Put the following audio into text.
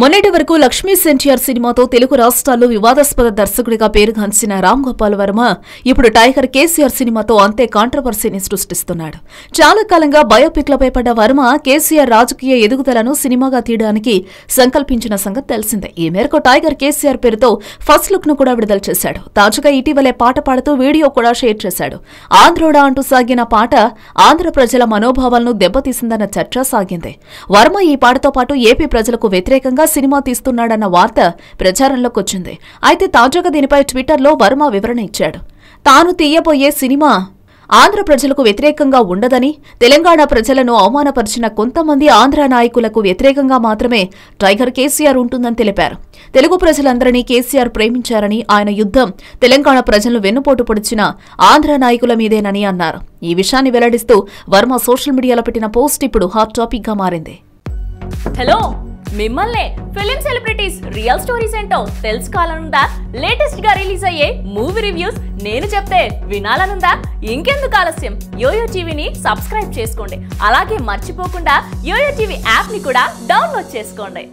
మొన్నటి వరకు లక్ష్మీ సెంటియర్ సినిమాతో తెలుగు రాష్ట్రాల్లో వివాదాస్పద దర్శకుడిగా పేరుగాంచిన రామ్ గోపాల్ వర్మ ఇప్పుడు టైగర్ కేసీఆర్ సినిమాతో అంతే కాంట్రవర్సీని సృష్టిస్తున్నాడు. చాలా కాలంగా బయోపిక్లపై పడ్డ వర్మ కేసీఆర్ రాజకీయ ఎదుగుదలను సినిమాగా తీయడానికి సంకల్పించిన సంగతి తెలిసిందే. ఈ మేరకు టైగర్ కేసీఆర్ పేరుతో ఫస్ట్ లుక్ ను కూడా విడుదల చేశాడు. తాజాగా ఇటీవలే పాట పాడుతూ వీడియో కూడా షేర్ చేశాడు. ఆంధ్రోడా అంటూ సాగిన పాట ఆంధ్ర ప్రజల మనోభావాలను దెబ్బతీసిందన్న చర్చ సాగింది. వర్మ ఈ పాటతో పాటు ఏపీ ప్రజలకు వ్యతిరేకంగా సినిమా తీస్తున్నాడన్న వార్త ప్రచారంలోకి వచ్చింది. అయితే తాజాగా దీనిపై ట్విట్టర్లో వర్మ వివరణ ఇచ్చాడు. తాను తీయబోయే సినిమా ఆంధ్ర ప్రజలకు వ్యతిరేకంగా ఉండదని, తెలంగాణ ప్రజలను అవమానపరిచిన కొంతమంది ఆంధ్ర నాయకులకు వ్యతిరేకంగా మాత్రమే టైగర్ కేసీఆర్ ఉంటుందని తెలిపారు. తెలుగు ప్రజలందరినీ కేసీఆర్ ప్రేమించారని, ఆయన యుద్ధం తెలంగాణ ప్రజలను వెన్నుపోటు పొడిచిన ఆంధ్ర నాయకుల మీదేనని అన్నారు. ఈ విషయాన్ని వెల్లడిస్తూ వర్మ సోషల్ మీడియాలో పెట్టిన పోస్ట్ ఇప్పుడు హాట్ టాపిక్ గా మారింది. హలో, మిమ్మల్ని ఫిలిం సెలబ్రిటీస్ రియల్ స్టోరీస్ ఏంటో తెలుసుకోవాలనుందా? లేటెస్ట్ గా రిలీజ్ అయ్యే మూవీ రివ్యూస్ నేను చెప్తే వినాలనుందా? ఇంకెందుకు ఆలస్యం, యోయో టీవీని సబ్స్క్రైబ్ చేసుకోండి. అలాగే మర్చిపోకుండా యోయో టీవీ యాప్ ని కూడా డౌన్లోడ్ చేసుకోండి.